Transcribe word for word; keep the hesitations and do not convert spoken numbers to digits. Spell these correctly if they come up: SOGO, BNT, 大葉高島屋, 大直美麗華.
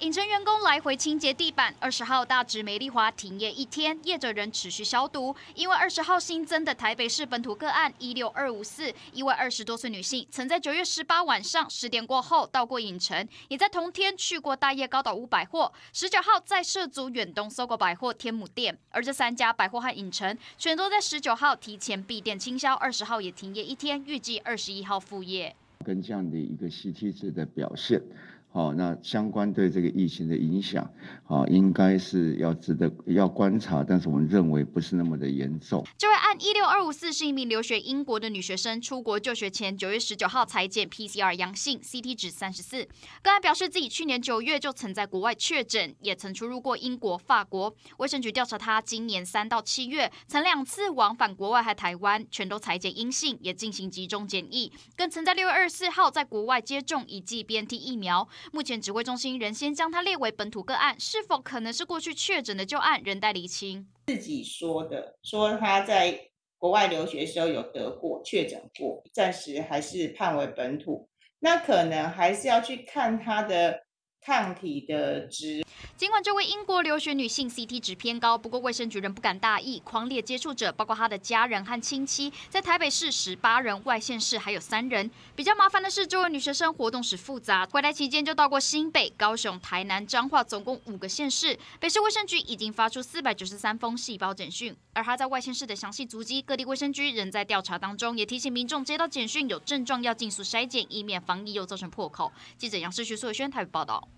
隐身员工来回清洁地板。二十号大直美丽华停业一天，业者仍持续消毒，因为二十号新增的台北市本土个案一六二五四，一位二十多岁女性曾在九月十八晚上十点过后到过影城，也在同天去过大叶高岛屋百货。十九号在涉足远东搜狗百货天母店，而这三家百货和影城全都在十九号提前闭店清销，二十号也停业一天，预计二十一号复业。 跟这样的一个 C T 值的表现，好，那相关对这个疫情的影响，好，应该是要值得要观察，但是我们认为不是那么的严重。这位案一六二五四是一名留学英国的女学生，出国就学前九月十九号裁检 P C R 阳性 ，C T 值三十四。个案表示自己去年九月就曾在国外确诊，也曾出入过英国、法国。卫生局调查她，今年三到七月曾两次往返国外和台湾，全都裁检阴性，也进行集中检疫，更曾在六月二十 四号在国外接种一剂 B N T 疫苗，目前指挥中心仍先将它列为本土个案，是否可能是过去确诊的旧案，仍待厘清。自己说的，说他在国外留学的时候有得过确诊过，暂时还是判为本土，那可能还是要去看他的抗体的值。 尽管这位英国留学女性 C T 值偏高，不过卫生局仍不敢大意。匡列接触者包括她的家人和亲戚，在台北市十八人，外县市还有三人。比较麻烦的是，这位女学生活动史复杂，回来期间就到过新北、高雄、台南、彰化，总共五个县市。北市卫生局已经发出四百九十三封细胞简讯，而她在外县市的详细足迹，各地卫生局仍在调查当中，也提醒民众接到简讯有症状要尽速筛检，以免防疫又造成破口。记者杨世旭、苏伟轩台北报道。